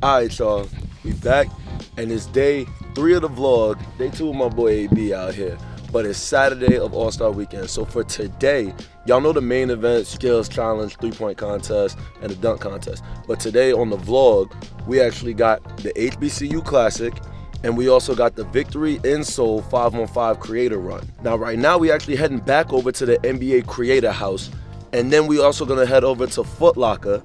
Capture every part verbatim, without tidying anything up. Alright y'all, we back, and it's day three of the vlog, day two of my boy A B out here, but it's Saturday of All-Star Weekend. So for today, y'all know the main event, skills challenge, three-point contest, and the dunk contest. But today on the vlog, we actually got the H B C U Classic, and we also got the VKTRY Insole five on five Creator Run. Now right now, we actually heading back over to the N B A Creator House, and then we also gonna head over to Foot Locker,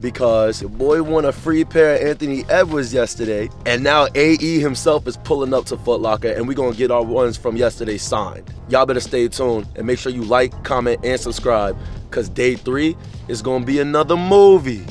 because your boy won a free pair of Anthony Edwards yesterday, and now A E himself is pulling up to Foot Locker, and we're gonna get our ones from yesterday signed. Y'all better stay tuned and make sure you like, comment, and subscribe, because day three is gonna be another movie.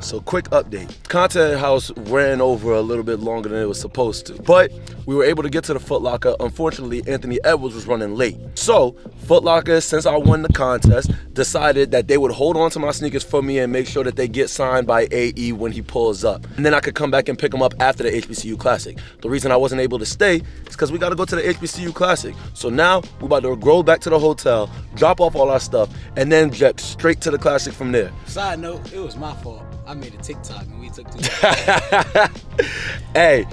So quick update, Content House ran over a little bit longer than it was supposed to, but we were able to get to the Foot Locker. Unfortunately, Anthony Edwards was running late. So Foot Locker, since I won the contest, decided that they would hold on to my sneakers for me and make sure that they get signed by A E when he pulls up. And then I could come back and pick them up after the H B C U Classic. The reason I wasn't able to stay is because we got to go to the H B C U Classic. So now we're about to roll back to the hotel, drop off all our stuff, and then jet straight to the Classic from there. Side note, it was my fault. I made a TikTok and we took two. Hey,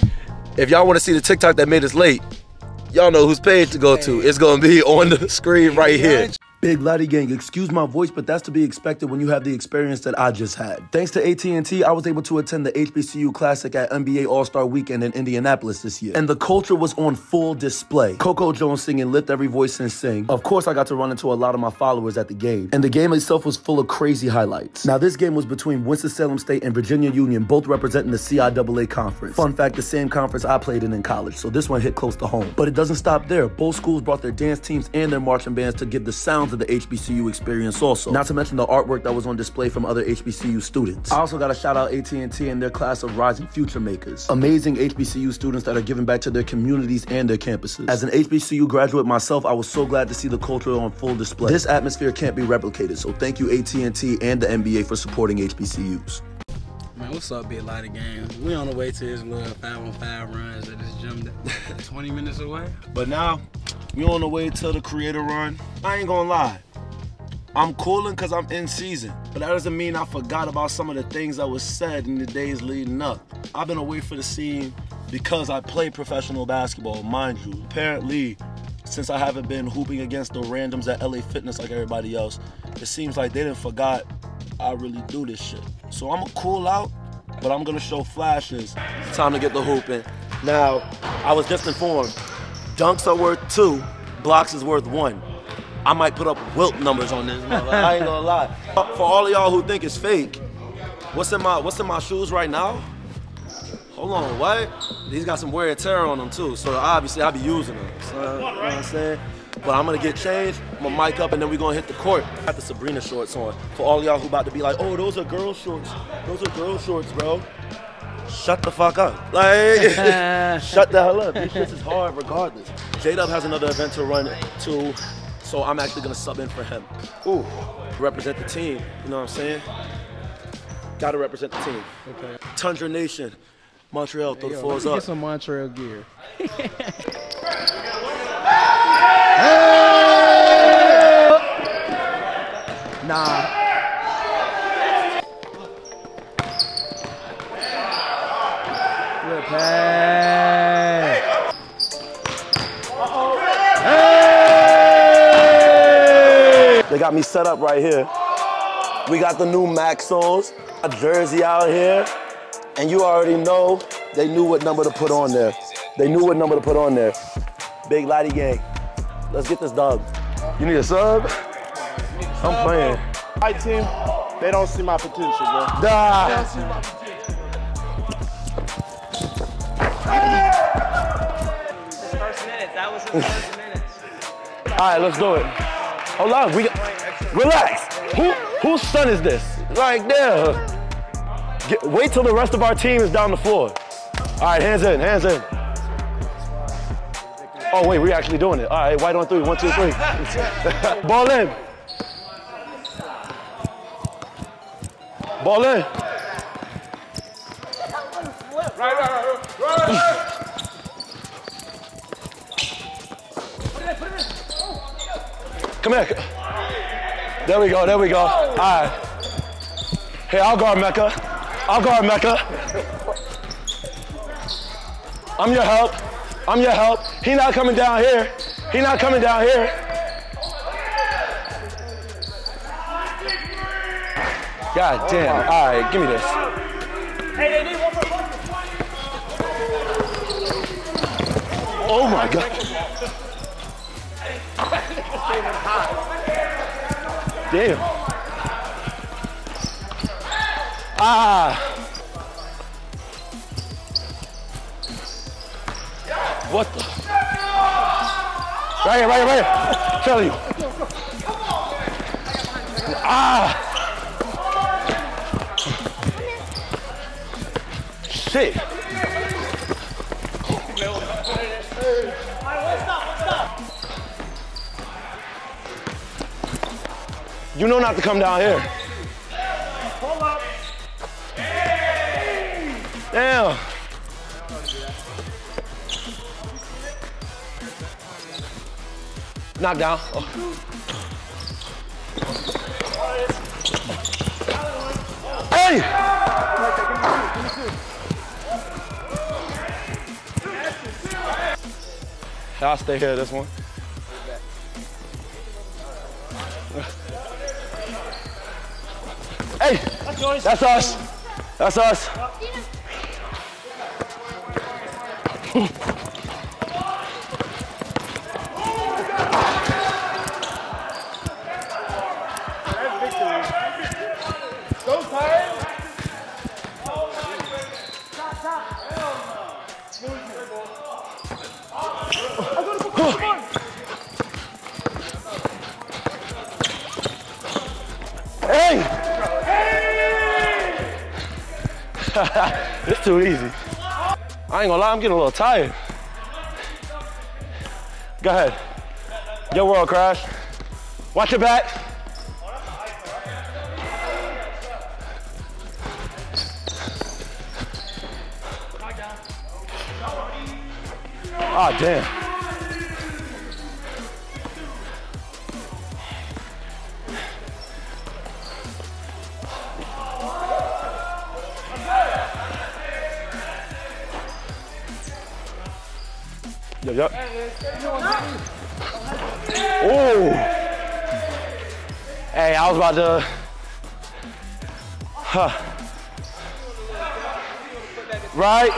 if y'all want to see the TikTok that made us late, y'all know whose page to go to. It's going to be on the screen right here. Big Lottie Gang, excuse my voice, but that's to be expected when you have the experience that I just had. Thanks to A T and T, I was able to attend the H B C U Classic at N B A All-Star Weekend in Indianapolis this year, and the culture was on full display. Coco Jones singing Lift Every Voice and Sing. Of course, I got to run into a lot of my followers at the game, and the game itself was full of crazy highlights. Now, this game was between Winston-Salem State and Virginia Union, both representing the C I A A conference. Fun fact, the same conference I played in in college, so this one hit close to home. But it doesn't stop there. Both schools brought their dance teams and their marching bands to give the sounds the H B C U experience also, not to mention the artwork that was on display from other H B C U students. I also got to shout out A T and T and their class of rising future makers, amazing H B C U students that are giving back to their communities and their campuses. As an H B C U graduate myself, I was so glad to see the culture on full display. This atmosphere can't be replicated, so thank you A T and T and the N B A for supporting H B C Us. Man, what's up, Big Lottie Gang? We on the way to this little five on five runs at this gym that's twenty minutes away. But now, we on the way to the Creator Run. I ain't gonna lie, I'm cooling because I'm in season, but that doesn't mean I forgot about some of the things that was said in the days leading up. I've been away for the scene because I play professional basketball, mind you. Apparently, since I haven't been hooping against the randoms at L A Fitness like everybody else, it seems like they didn't forgot I really do this shit. So I'm gonna cool out, but I'm gonna show flashes. It's time to get the hooping. Now, I was just informed, dunks are worth two, blocks is worth one. I might put up wilt numbers on this, I ain't gonna lie. For all of y'all who think it's fake, what's in my what's in my shoes right now? Hold on, what? These got some wear and tear on them too, so obviously I'll be using them. So, you know what I'm saying? But I'm gonna get changed, I'm gonna mic up, and then we're gonna hit the court. I got the Sabrina shorts on. For all y'all who about to be like, oh, those are girl shorts. Those are girl shorts, bro. Shut the fuck up. Like, shut the hell up. These shits is hard regardless. JDub has another event to run to, so I'm actually gonna sub in for him. Ooh, represent the team, you know what I'm saying? Gotta represent the team. Okay. Tundra Nation, Montreal, throw the fours up. Get some Montreal gear. Nah. Good pass. Hey! They got me set up right here. We got the new Maxos, a jersey out here, and you already know they knew what number to put on there. They knew what number to put on there. Big Lottie Gang, let's get this dub. You need a sub? I'm playing. My team, they don't see my potential, bro. Duh. They don't see my potential. First minutes, that was his first minutes. All right, let's do it. Hold on, we got, relax. Who, whose son is this? Like, damn. Get, wait till the rest of our team is down the floor. All right, hands in, hands in. Oh wait, we're actually doing it. All right, white on three, one, two, three. Ball in. Ball in. Right, right, right, right, right, right. Come here. There we go, there we go. All right. Hey, I'll guard Meka. I'll guard Meka. I'm your help. I'm your help. He not coming down here. He not coming down here. God damn. All right, give me this. Hey, they need one for one. Oh my God. Damn. Ah. What the? Right here, right here, right here. Tell you. Ah. Shit. You know not to come down here. Hold up. Damn. Knock down. Oh. Hey! I'll stay here this one. Hey, that's us. That's us. It's too easy. I ain't gonna lie, I'm getting a little tired. Go ahead. Your world, Crash. Watch your back. Ah, damn. Yep. Oh. Hey, I was about to. Huh. Right.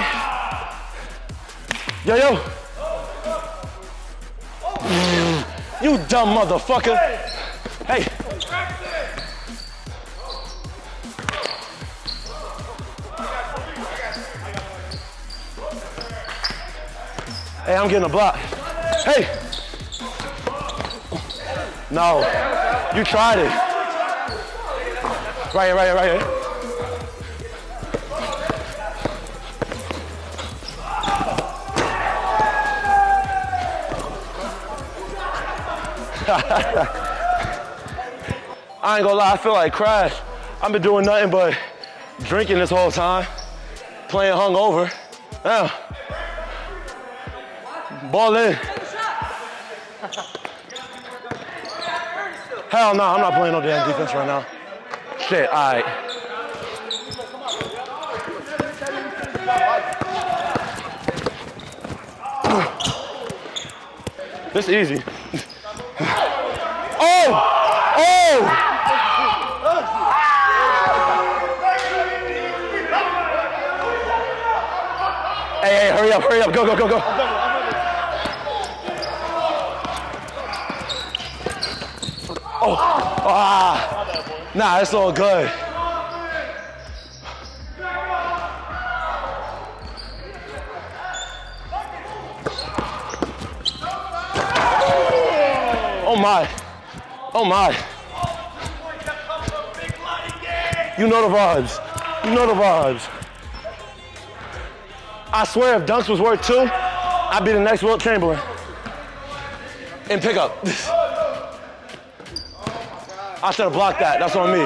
Yo, yo. You dumb motherfucker. Hey. Hey, I'm getting a block. Hey! No, you tried it. Right here, right here, right here. I ain't gonna lie, I feel like Crash. I've been doing nothing but drinking this whole time, playing hungover. Yeah. Ball in. Hell no, nah, I'm not playing no damn defense right now. Shit, all right. This is easy. Oh! Oh! Hey, hey, hurry up, hurry up. Go, go, go, go. Oh. Ah. Nah, it's all good. Oh my. Oh my. You know the vibes. You know the vibes. I swear if dunks was worth two, I'd be the next Wilt Chamberlain. And pick up. I should have blocked that. That's on me.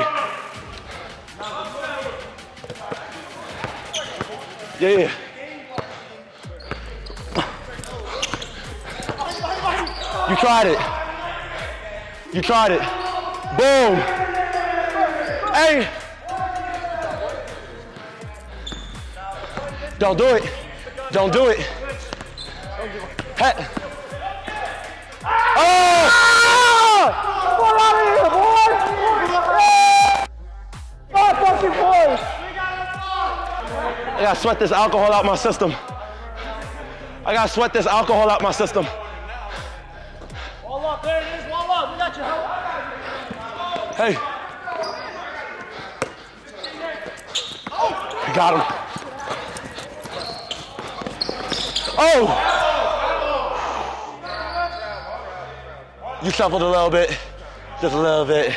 Yeah, yeah. You tried it. You tried it. Boom. Hey. Don't do it. Don't do it. Hey. Oh! Get out of here, boy! Five fucking points! I gotta sweat this alcohol out my system. I gotta sweat this alcohol out my system. Wall up, there it is, wall up. We got your help. Hey. Oh. Got him. Oh! You shuffled a little bit. Just a little bit.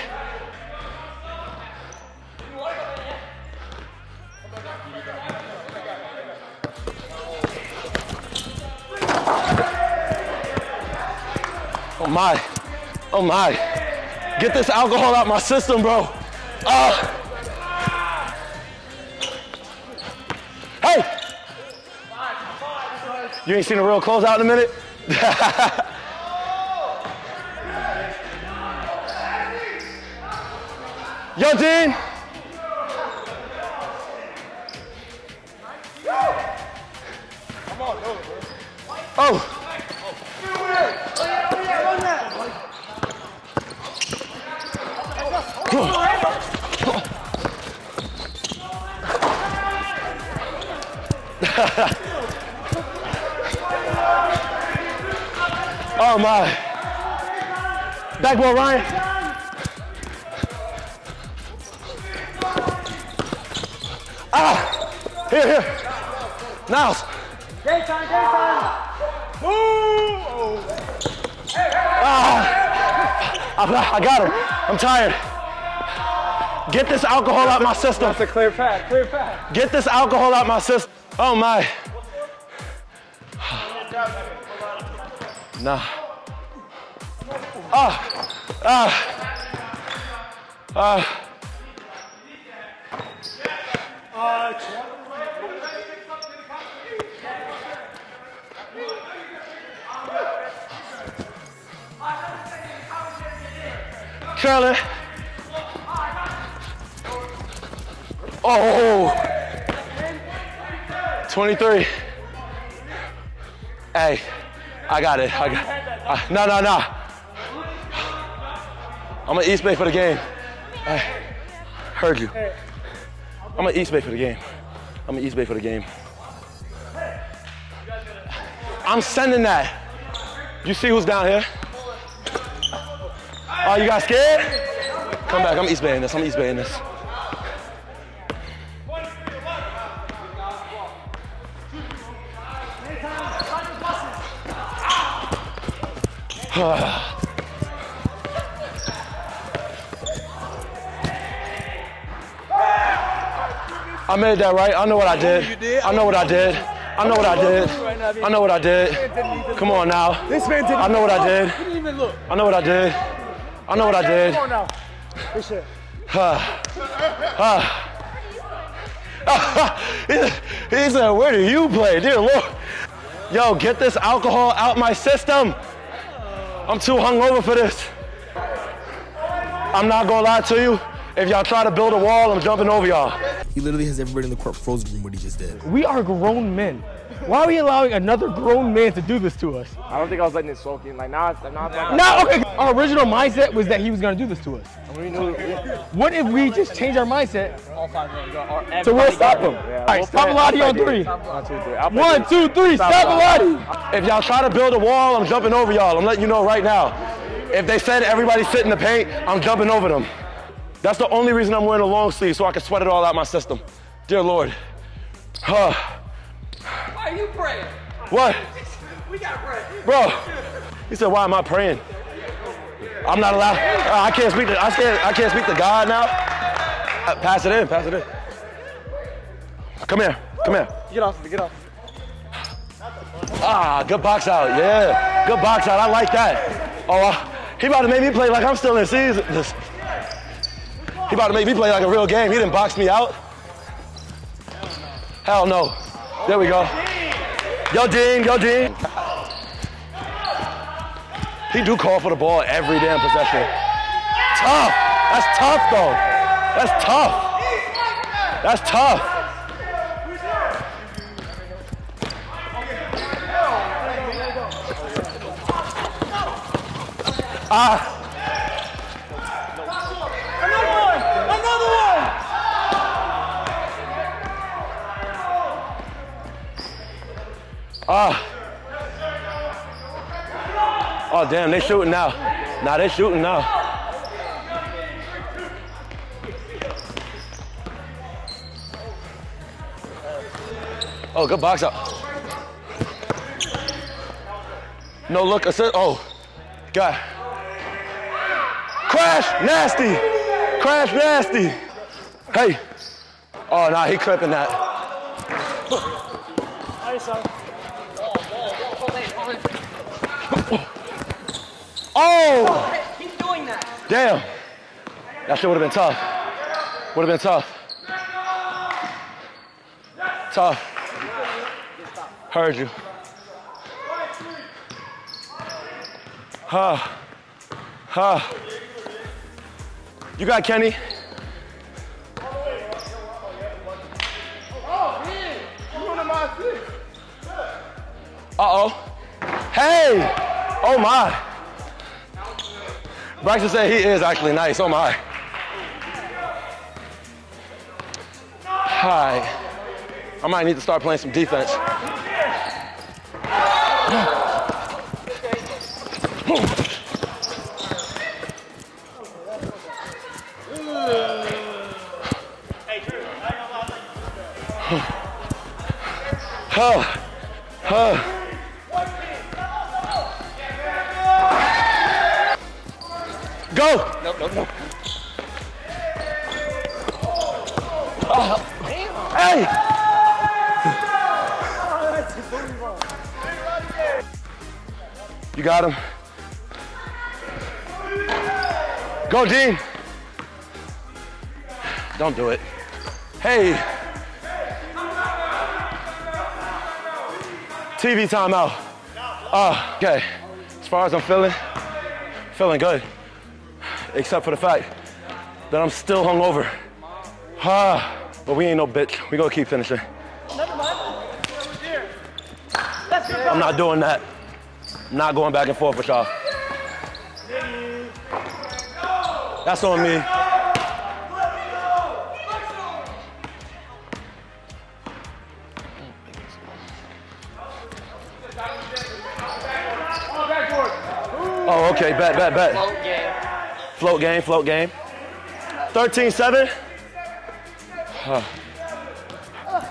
Oh my, oh my. Get this alcohol out my system, bro. Uh. Hey! You ain't seen a real closeout in a minute? Yo, Dean! Oh! Oh my. Backboard, Ryan. Ah! Here, here. Niles. Game time, game time. Woo! Ah! I, I got her. I'm tired. Get this alcohol out my system. That's a clear path, clear path. Get this alcohol out my system. Oh my. Nah. Ah! Ah! Ah! Trailer. Oh! twenty-three. Hey. I got it. I got it. No, no, no. I'm gonna East Bay for the game. I heard you. I'm gonna East Bay for the game. I'm gonna East Bay for the game. I'm sending that. You see who's down here? Oh, you guys scared? Come back. I'm East Bay in this. I'm East Bay in this. I made that right. I know what I did. I know what I did. I know what I did. I know what I did. Come on now. This man didn't. I know what I did. I know what I did. I know what I did. Come on now. This shit. He said, "Where do you play, dear Lord?" Yo, get this alcohol out my system. I'm too hungover for this. I'm not gonna lie to you. If y'all try to build a wall, I'm jumping over y'all. He literally has everybody in the court frozen from what he just did. We are grown men. Why are we allowing another grown man to do this to us? I don't think I was letting it soak in. Like, now it's not that. No, okay. Our original mindset was that he was gonna do this to us. We knew, yeah. What if we just change our mindset? All five minutes, so we'll stop him. Yeah, all right, stop Lottie on three. One, two, three. One, two, three. Stop Lottie. If y'all try to build a wall, I'm jumping over y'all. I'm letting you know right now. If they said everybody sit in the paint, I'm jumping over them. That's the only reason I'm wearing a long sleeve, so I can sweat it all out my system. Dear Lord. Huh. Why are you praying? What? We got prayer. Bro. He said, why am I praying? I'm not allowed. Uh, I can't speak to. I can't. I can't speak to God now. Uh, pass it in. Pass it in. Come here. Come here. Get off. Get off. Ah, good box out. Yeah, good box out. I like that. Oh, uh, he about to make me play like I'm still in season. He about to make me play like a real game. He didn't box me out. Hell no. There we go. Yo, Dean. Yo, Dean. He do call for the ball every damn possession. Tough. That's tough, though. That's tough. That's tough. Ah. Ah. Oh, damn, they shooting now. Nah, they shooting now. Oh, good box up. No look, assist. Oh, God. Crash, nasty. Crash, nasty. Hey. Oh, nah, he clipping that. All right, son. Oh! Keep doing that. Damn. That shit would have been tough. Would have been tough. Tough. Heard you. Huh. Huh. You got Kenny. Uh-oh. Hey! Oh my. Braxton said he is actually nice. Oh my. Hi. I might need to start playing some defense. Oh. Oh. Go! No, no, no. Oh. Hey! You got him. Go, Dean. Don't do it. Hey. T V timeout. Uh, okay. As far as I'm feeling, feeling good. Except for the fact that I'm still hungover. Ah, but we ain't no bitch. We gonna keep finishing. Never mind. I'm not doing that. I'm not going back and forth with y'all. That's on me. Oh, okay, bet, bet, bet. Float game, float game. thirteen seven. Huh.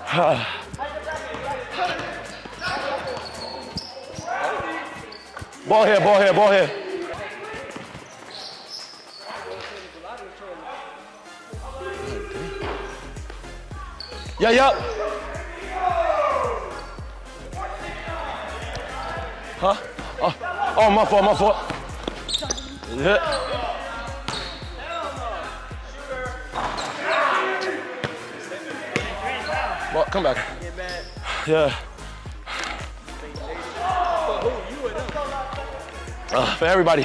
Huh. Ball here, ball here, ball here. Yeah, yup. Huh? Oh, oh, my fault, my fault. Yeah. Well, come back. Yeah. Uh, for everybody.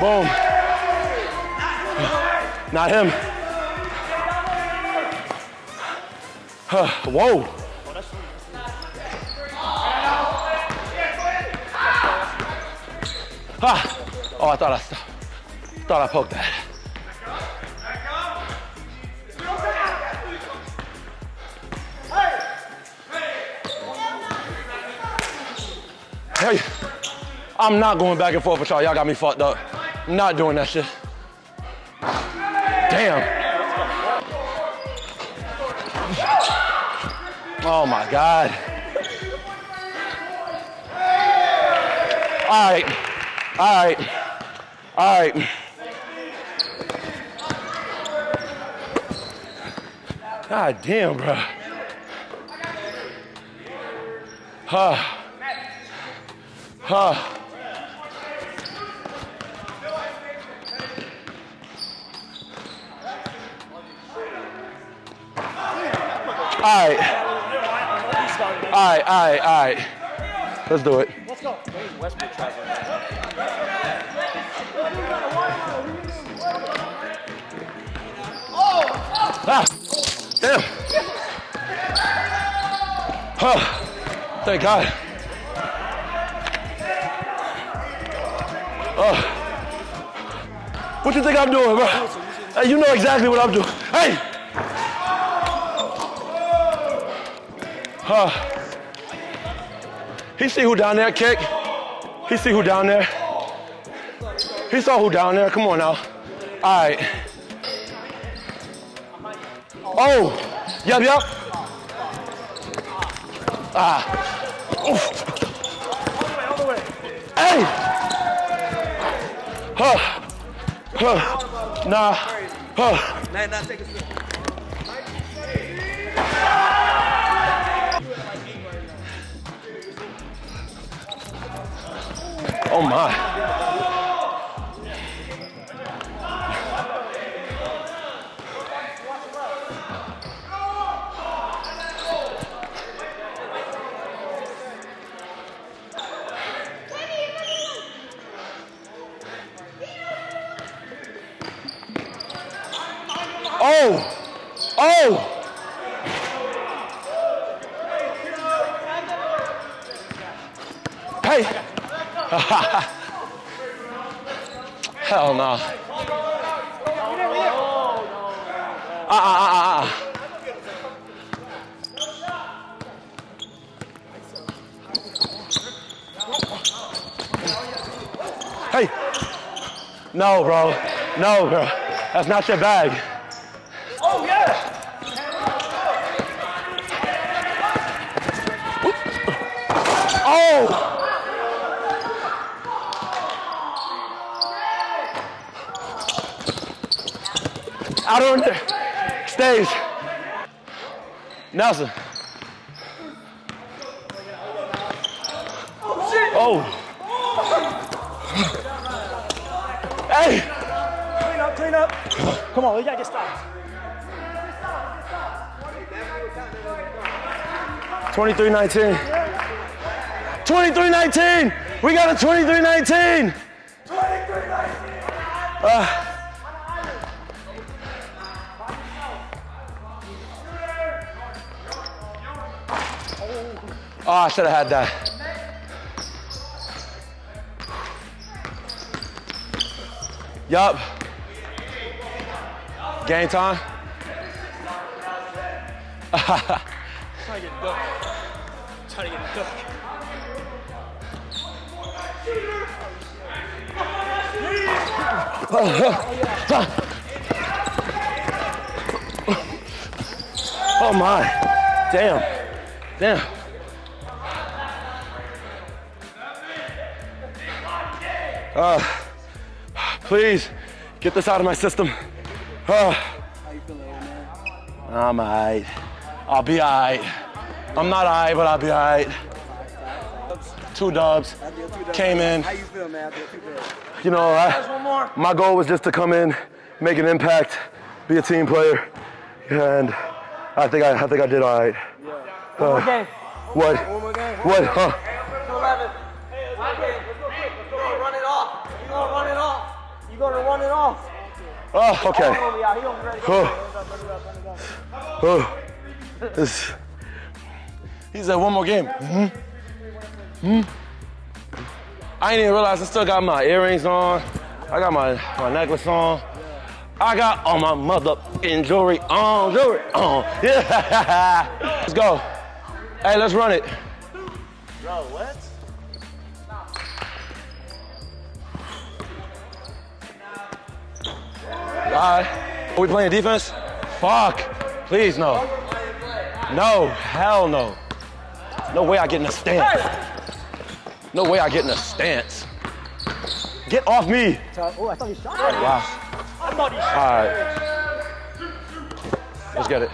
Boom. Uh, not him. Uh, whoa. Ah. Oh, I thought I thought I poked that. Hey, I'm not going back and forth with y'all. Y'all got me fucked up. I'm not doing that shit. Damn. Oh my God. All right, all right, all right. God damn, bro. Huh. Huh. All right. All right, all right, all right. Let's do it. Let's go. Westbrook tries it. Ah. Damn. Oh. Thank God. Oh. What you think I'm doing, bro? Hey, you know exactly what I'm doing. Hey. Huh. He see who down there kick. He see who down there. He saw who down there. Come on now. All right. Oh. Yup, yup. Ah. Oof. All the way, all the way. Hey. Huh. Huh. Nah. Huh. Oh my. Oh! Oh! Hey! Hell no. Ah, ah, ah, ah. Hey. No, bro. No, bro. That's not your bag. Oh, yeah. Oh. Out on there. Stays. Nelson. Oh, shit. Oh. Oh. Hey. Clean up, clean up. Come on, we gotta get stopped. twenty-three nineteen. twenty-three nineteen. We got a twenty-three nineteen. Uh, Oh, I should have had that. Yup. Game time. Trying to get duck. Trying to get duck. Oh my. Damn. Damn. Uh, please get this out of my system. Uh, How you feeling, man? I'm alright. I'll be alright. I'm not alright, but I'll be alright. Two dubs. Came in. How you feel, man? You know, I, my goal was just to come in, make an impact, be a team player, and I think I, I think I did alright. Uh, what? What? Huh? You gonna run it off. Oh, okay. Oh. Oh. This. He said one more game. Mm-hmm. Mm-hmm. I didn't even realize I still got my earrings on. I got my, my necklace on. I got all my motherfucking jewelry on, jewelry on. Yeah. Let's go. Hey, let's run it. Bro, what? Alright. Are we playing defense? Fuck. Please, no. No. Hell no. No way I get in a stance. No way I get in a stance. Get off me. Oh, I thought he shot. Wow. I thought he shot. Alright. Let's get it.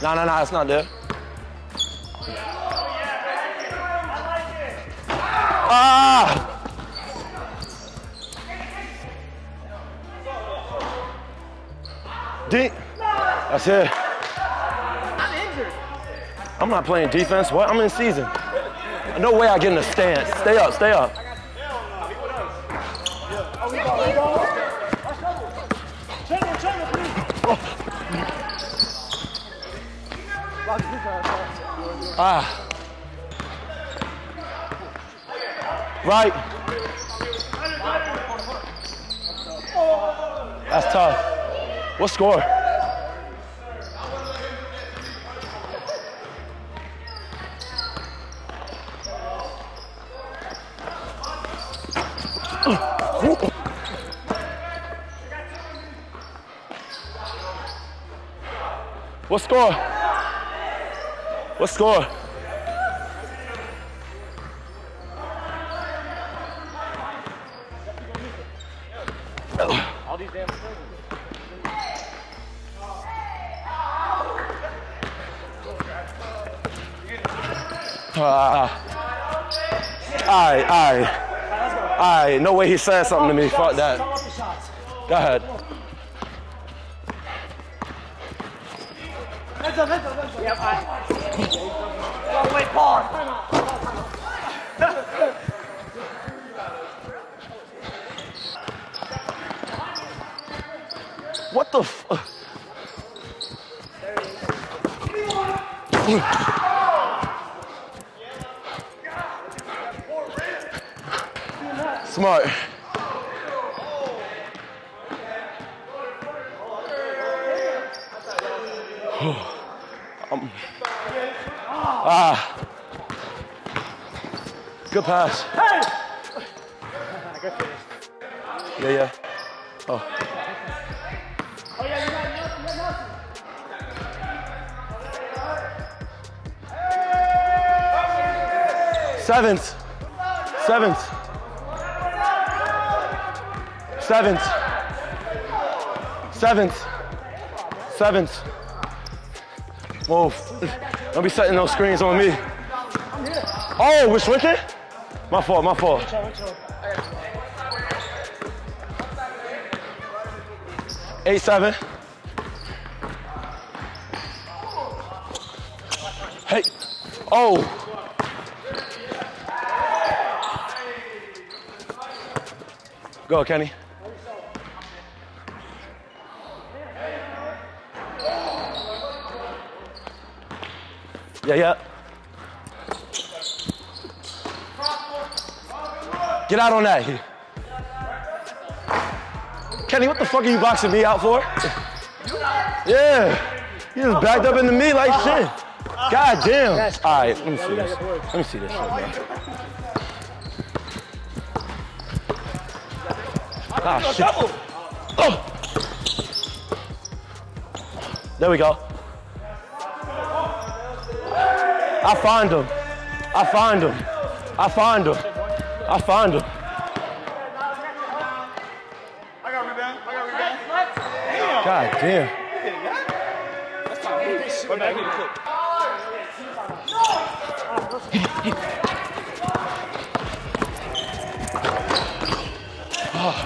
No, no, no. It's not there. Ah! D. That's it. I'm injured. I'm not playing defense. What? I'm in season. No way I get in a stance. Stay up, stay up. Ah. Right. That's tough. What score? What score? What score? All these damn things. Ah. Aye, aye. Aye, no way he said something to me. Fuck that. Go ahead. Let's go, let's go, let's go. Yep, aye. Wait, pause. What the f? Smart. um. Ah. Good pass. Hey! Yeah, yeah. Oh. Seventh, seventh, seventh, seventh, seventh. Whoa, don't be setting those screens on me. Oh, which wicket? My fault, my fault. Eight, seven. Hey, oh. Go, Kenny. Yeah, yeah. Get out on that. Kenny, what the fuck are you boxing me out for? Yeah. You just backed up into me like shit. God damn. All right, let me see this. Let me see this shit, bro. Ah, shit. Oh. There we go. I find him. I find him. I find him. I find him. I got rebound. I got rebound. God damn. Oh.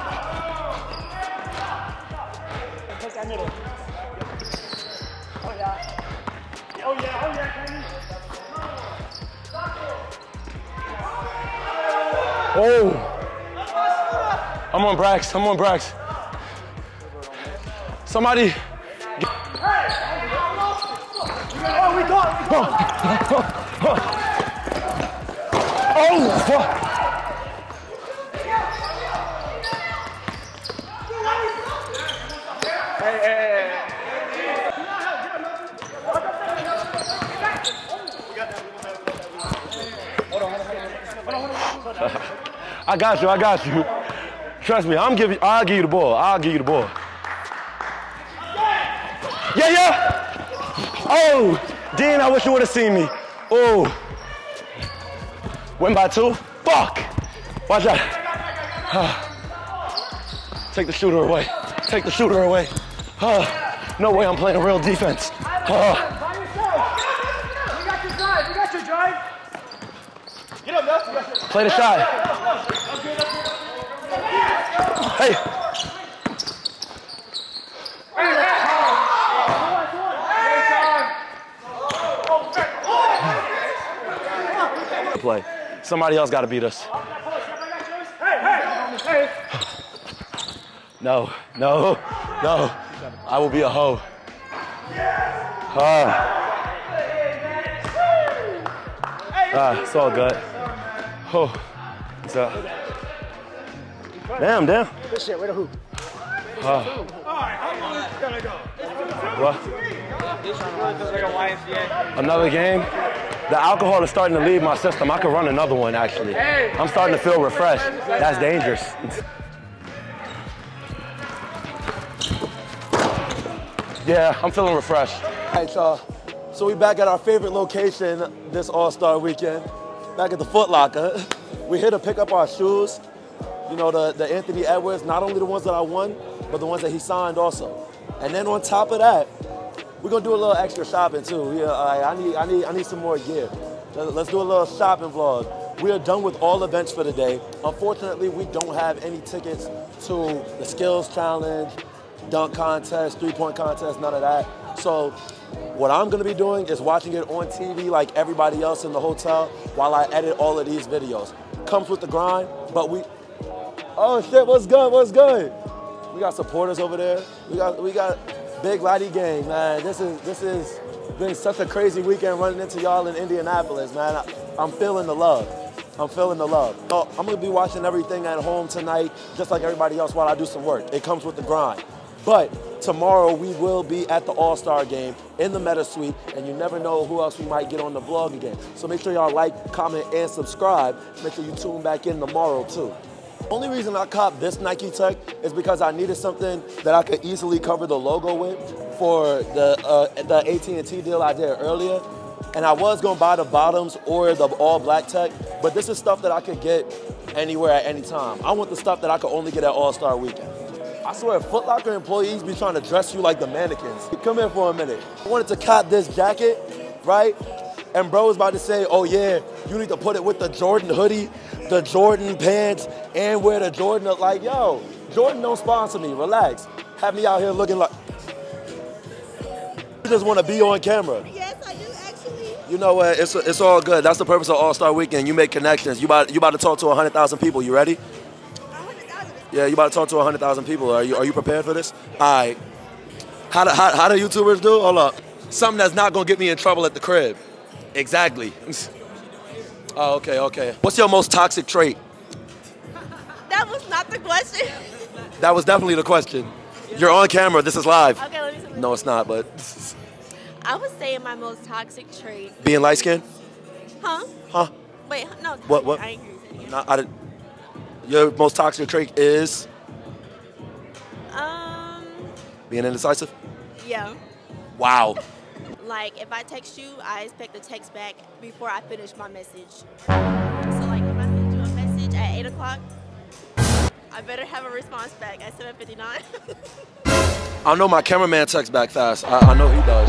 Oh, I'm on Brax, I'm on Brax. Somebody. Hey, oh, we got it, we got it. Oh, fuck. Hey, hey, hey. I got you, I got you. Trust me, I'm giving I'll give you the ball. I'll give you the ball. Yeah, yeah. Oh, Dean, I wish you would have seen me. Oh. Win by two. Fuck. Watch out. Take the shooter away. Take the shooter away. No way I'm playing real defense. Play the shot. Hey. play. Somebody else got to beat us. No, no, no. I will be a hoe. Ah, ah, it's all good. Oh, what's up? Damn, damn. Good shit. Where the hoop? All right, how long is it gonna go? What? Another game. The alcohol is starting to leave my system. I could run another one, actually. I'm starting to feel refreshed. That's dangerous. Yeah, I'm feeling refreshed. All right, y'all. So we back at our favorite location this All-Star weekend, back at the Foot Locker. We're here to pick up our shoes. You know, the, the Anthony Edwards, not only the ones that I won, but the ones that he signed also. And then on top of that, we're gonna do a little extra shopping too. Yeah, I, I need, I need, I need some more gear. Let's do a little shopping vlog. We are done with all events for the day. Unfortunately, we don't have any tickets to the skills challenge, dunk contest, three-point contest, none of that. So what I'm gonna be doing is watching it on T V like everybody else in the hotel while I edit all of these videos. Comes with the grind, but we, oh shit, what's good, what's good? We got supporters over there. We got, we got Big Lottie gang, man. This is, this is been such a crazy weekend running into y'all in Indianapolis, man. I, I'm feeling the love. I'm feeling the love. So I'm gonna be watching everything at home tonight, just like everybody else while I do some work. It comes with the grind. But tomorrow we will be at the All-Star game in the Meta Suite, and you never know who else we might get on the vlog again. So make sure y'all like, comment, and subscribe. Make sure you tune back in tomorrow too. Only reason I copped this Nike tech is because I needed something that I could easily cover the logo with for the uh, the A T and T deal I did earlier. And I was gonna buy the bottoms or the all black tech, but this is stuff that I could get anywhere at any time. I want the stuff that I could only get at All-Star Weekend. I swear, Foot Locker employees be trying to dress you like the mannequins. Come here for a minute. I wanted to cop this jacket, right? And bro was about to say, oh yeah, you need to put it with the Jordan hoodie, the Jordan pants, and wear the Jordan. Like, yo, Jordan don't sponsor me, relax. Have me out here looking like... I just want to be on camera. Yes, I do, actually. You know what, it's, it's all good. That's the purpose of All-Star Weekend. You make connections. You about, you about to talk to one hundred thousand people, you ready? one hundred thousand? Yeah, you about to talk to one hundred thousand people. Are you, are you prepared for this? Yes. All right. How do, how, how do YouTubers do? Hold up. Something that's not going to get me in trouble at the crib. Exactly. Oh, okay, okay. What's your most toxic trait? That was not the question. That was definitely the question. You're on camera. This is live. Okay, let me see. No, it's not, but... I would say my most toxic trait... Being light-skinned? Huh? Huh? Wait, no. What, what? I agree with you. No, I didn't. Your most toxic trait is? Um... Being indecisive? Yeah. Wow. Like, if I text you, I expect a text back before I finish my message. So, like, if I send you a message at eight o'clock, I better have a response back at seven fifty-nine. I know my cameraman texts back fast. I, I know he does.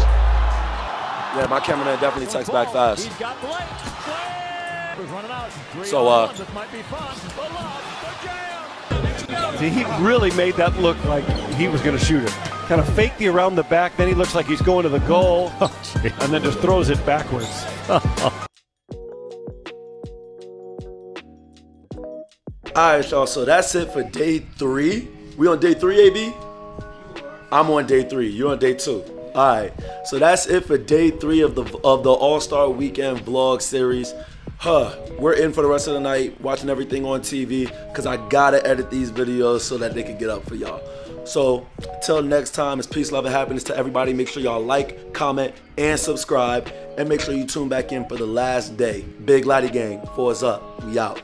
Yeah, my cameraman definitely texts back fast. So, uh... See, he really made that look like he was going to shoot it. Kind of faked the around the back, then he looks like he's going to the goal, oh, and then just throws it backwards. All right, y'all, so that's it for day three. We on day three, A B? I'm on day three, you're on day two. All right, so that's it for day three of the, of the All-Star Weekend vlog series. Huh, we're in for the rest of the night, watching everything on T V, because I gotta edit these videos so that they can get up for y'all. So, till next time, it's peace, love, and happiness to everybody. Make sure y'all like, comment, and subscribe. And make sure you tune back in for the last day. Big Lottie gang, fours up, we out.